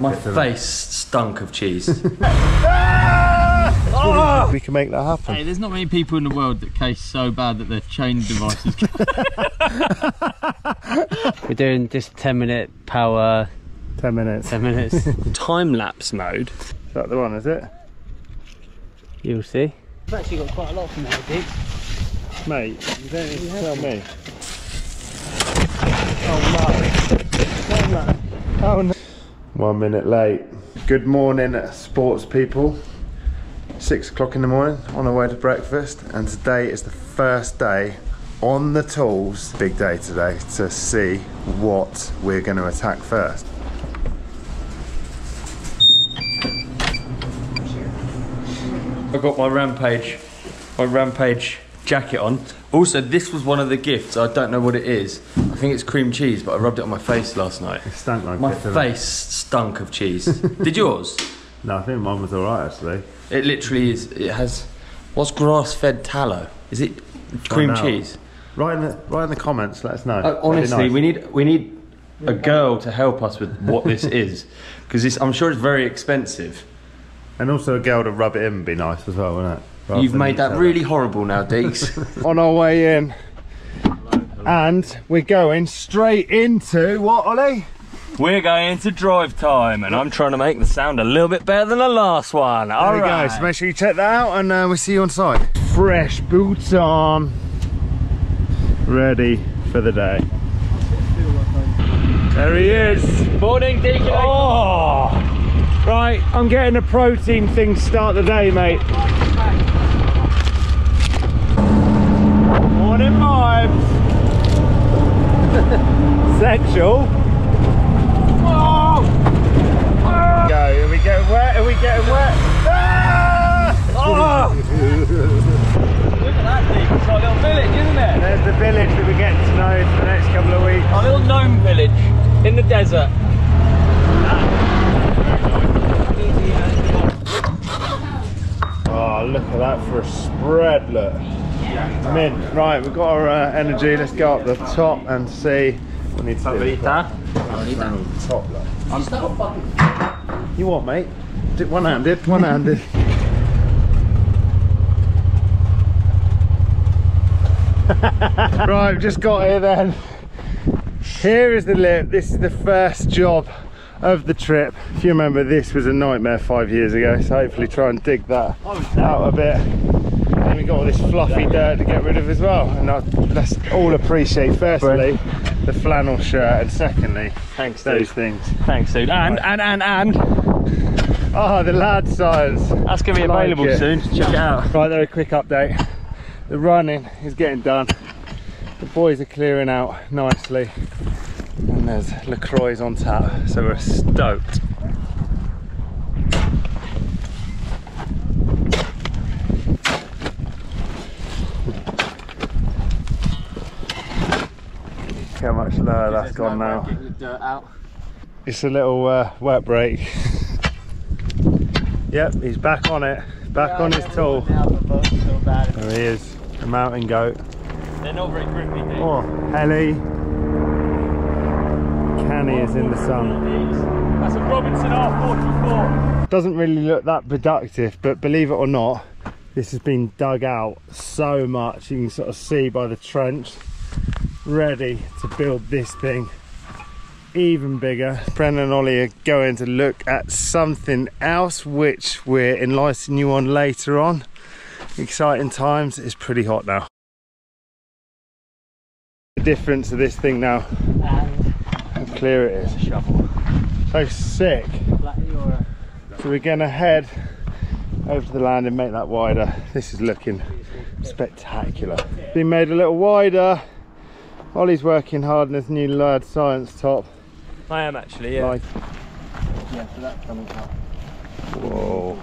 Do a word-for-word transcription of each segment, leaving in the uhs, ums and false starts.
My face stunk of cheese. We can make that happen. Hey, there's not many people in the world that case so bad that their chain devices. We're doing just ten minute power. ten minutes. ten minutes. Time lapse mode. Is that the one, is it? You'll see. I've actually got quite a lot from there, dude. Mate, you don't need to tell me. Oh no. Oh no. One minute late. Good morning, sports people. Six o'clock in the morning, on our way to breakfast, and today is the first day on the tools. Big day today to see what we're going to attack first. I've got my Rampage, my Rampage jacket on. Also, this was one of the gifts. I don't know what it is. I think it's cream cheese, but I rubbed it on my face last night. It stunk like my it, face stunk of cheese. Did yours? No, I think mine was all right actually. It literally is. It has. What's grass-fed tallow? Is it cream cheese? Right in the right in the comments. Let us know. Uh, honestly, nice. we need we need a girl to help us with what this is, because I'm sure it's very expensive. And also a girl to rub it in would be nice as well, wouldn't it? Rather You've made that really horrible now, Deeks. On our way in, hello, hello. And we're going straight into what, Ollie? We're going to drive time, and I'm trying to make the sound a little bit better than the last one. There All we right. go, so make sure you check that out, and uh, we'll see you on site. Fresh boots on, ready for the day. There he is. Morning, Deacon. Oh, right, I'm getting a protein thing to start the day, mate. Morning vibes. Essential. Getting wet? Are we getting wet? Ah! Oh! Look at that thing, it's our little village, isn't it? There's the village that we're getting to know for the next couple of weeks. Our little gnome village in the desert. Oh, look at that for a spread, look. I'm in. Right, we've got our uh, energy, let's go up the top and see. We need to do the top. Top, look. I'm still fucking... You what, mate? One-handed, one-handed. Right, we've just got here then. Here is the lip. This is the first job of the trip. If you remember, this was a nightmare five years ago, so hopefully try and dig that out a bit. And we got all this fluffy dirt to get rid of as well. And I, let's all appreciate, firstly, the flannel shirt, and secondly, thanks those dude. things. Thanks, dude. And and and and oh, the lad size. That's gonna be like available it. soon. Check it out. Right there, a quick update. The running is getting done. The boys are clearing out nicely, and there's LaCroix on tap, so we're stoked. How much lower that's gone now. The dirt out. It's a little uh, wet break. Yep, he's back on it. Back yeah, on his tool. So bad, there he is, a mountain goat. They're not very grippy, dude. Oh, Helly. Canny is in the sun. That's a Robinson R forty-four. Doesn't really look that productive, but believe it or not, this has been dug out so much. You can sort of see by the trench. Ready to build this thing even bigger. Brendan and Ollie are going to look at something else, which we're enlightening you on later on. Exciting times. It's pretty hot now. The difference of this thing now and how clear it is. Shovel. So sick. So we're gonna head over to the land and make that wider. This is looking spectacular. Been made a little wider. Ollie's working hard on his new Lad Science top. I am actually, yeah. Like... Yeah, so that's coming up. Whoa.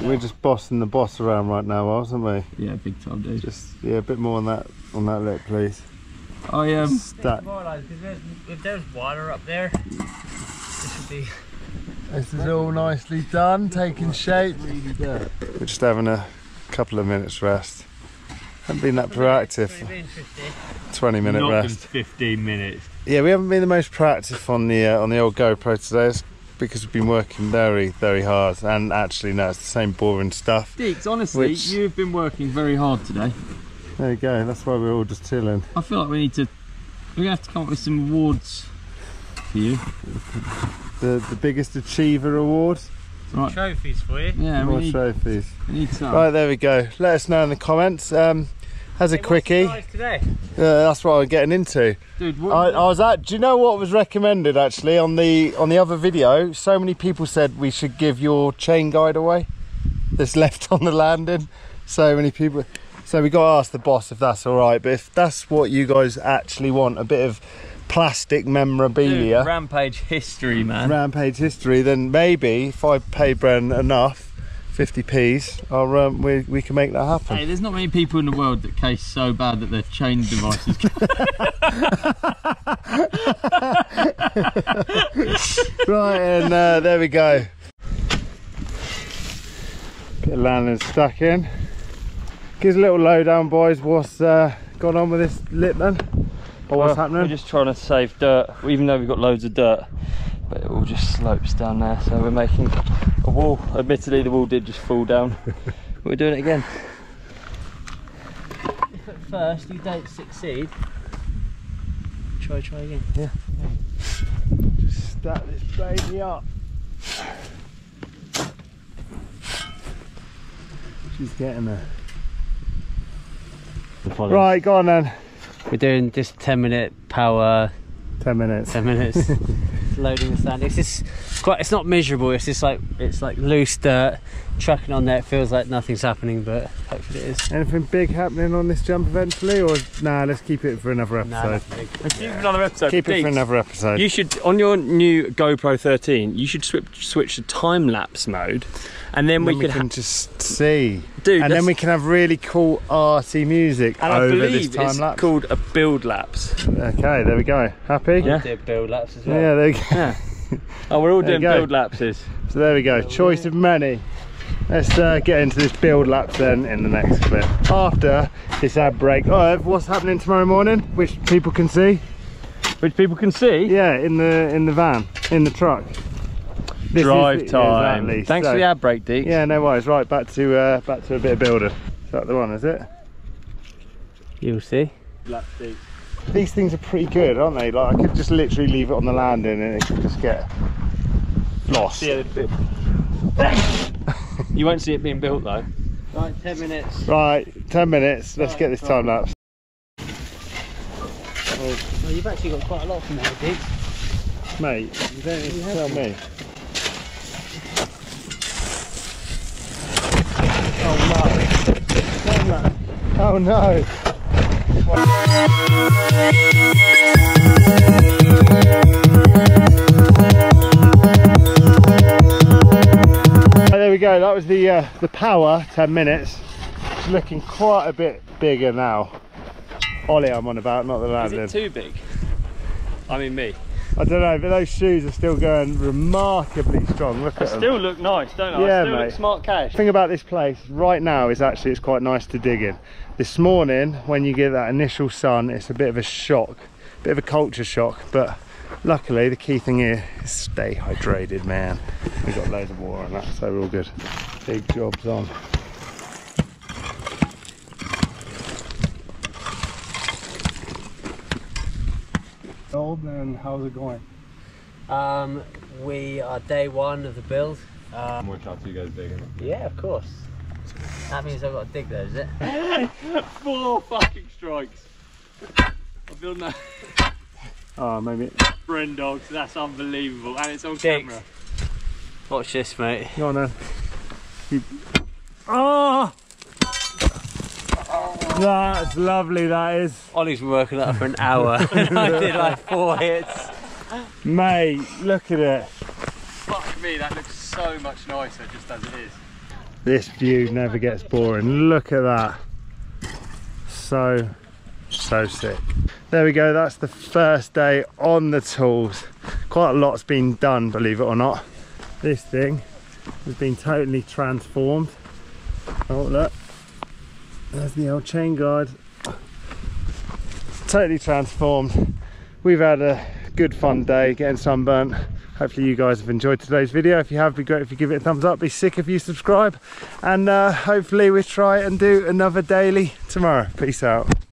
Yeah. We're just bossing the boss around right now, aren't we? Yeah, big time, dude. Just, yeah, a bit more on that, on that lip, please. I am... Um, Stack. Like, there's, if there's water up there, this should be... This is all nicely done, taking shape. We're just having a couple of minutes rest. Haven't been that proactive. twenty minute rest. fifteen minutes. Yeah, we haven't been the most proactive on the uh, on the old GoPro today. It's because we've been working very, very hard. And actually, no, it's the same boring stuff. Diggs, honestly, which... you've been working very hard today. There you go. That's why we're all just chilling. I feel like we need to. We're gonna have to come up with some awards for you. The the biggest achiever award. Right. Trophies for you. Yeah, more we need, trophies. We need some. Right, there we go. Let us know in the comments. Um, as a hey, quickie. What's the prize today? Uh, that's what I'm getting into. Dude, what I, I was at. Do you know what was recommended actually on the on the other video? So many people said we should give your chain guide away that's left on the landing. So many people. So we got to ask the boss if that's all right. But if that's what you guys actually want, a bit of plastic memorabilia, dude, Rampage history, man. Rampage history. Then maybe if I pay Bren enough, fifty p's, I'll, um, we, we can make that happen. Hey, there's not many people in the world that case so bad that their chain devices. Right, and uh, there we go. Get landing stuck in. Give a little lowdown, boys. What's uh, gone on with this lip then? Or what's well, happening? We're just trying to save dirt, even though we've got loads of dirt, but it all just slopes down there. So we're making a wall. Admittedly, the wall did just fall down, but we're doing it again. If at first you don't succeed, try, try again. Yeah. yeah. Just stack this baby up. She's getting there. Right, go on then. We're doing just ten minute power. ten minutes. ten minutes. Loading the sand. It's just quite, it's not miserable. It's just like, it's like loose dirt. Trucking on there, it feels like nothing's happening, but hopefully it is. Anything big happening on this jump eventually, or nah, let's keep it for another episode. Nah, let's keep another episode. Keep Please. it for another episode. You should, on your new GoPro thirteen, you should switch switch to time lapse mode, and then and we then could we can just see, dude, and then we can have really cool arty music and over I believe this time it's lapse. Called a build lapse. Okay, there we go. Happy? Yeah, do build lapse as well. Yeah, there we go. Yeah. Oh, we're all there doing build lapses. So there we go. Build Choice it. of many. Let's uh, get into this build laps then in the next clip after this ad break. Oh, what's happening tomorrow morning? Which people can see? Which people can see? Yeah, in the in the van, in the truck. This Drive is, time. Exactly. Thanks so, for the ad break, Deeks. Yeah, no worries. Right, back to uh, back to a bit of building. Is that the one? Is it? You'll see. Laps, Deeks. These things are pretty good, aren't they? Like I could just literally leave it on the landing and it could just get lost. Yeah. You won't see it being built though. Right, ten minutes. Right, ten minutes. Let's right, get this right. time lapse. Well, you've actually got quite a lot from there, Diggs. Mate, you don't need to tell me. Oh no. Oh no. There we go, that was the uh, the power ten minutes. It's looking quite a bit bigger now. Ollie I'm on about, not the landing. Is it too big? I mean me. I don't know, but those shoes are still going remarkably strong. Look I at them. They still look nice, don't they? Yeah, I still mate. look smart cash. The thing about this place right now is actually it's quite nice to dig in. This morning, when you get that initial sun, it's a bit of a shock, bit of a culture shock, but luckily the key thing here is stay hydrated, man. We've got loads of water on that, so we're all good. Big jobs on. Old man, how's it going? Um, we are day one of the build. Um, More shots you guys digging? Yeah, of course. That means I've got to dig there, is it? Four fucking strikes. I'm building that. Oh, maybe. Bren dogs, that's unbelievable. And it's on Diggs. camera. Watch this, mate. Go on then. You... Oh! oh! That's lovely, that is. Ollie's been working that for an hour. And I did like four hits. Mate, look at it. Fuck me, that looks so much nicer just as it is. This view never gets boring. Look at that. So, so sick. There we go, that's the first day on the tools. Quite a lot's been done, believe it or not. This thing has been totally transformed. Oh look, there's the old chain guard. Totally transformed. We've had a good fun day, getting sunburnt. Hopefully you guys have enjoyed today's video. If you have, it'd be great if you give it a thumbs up. Be sick if you subscribe, and uh, hopefully we'll try and do another daily tomorrow. Peace out.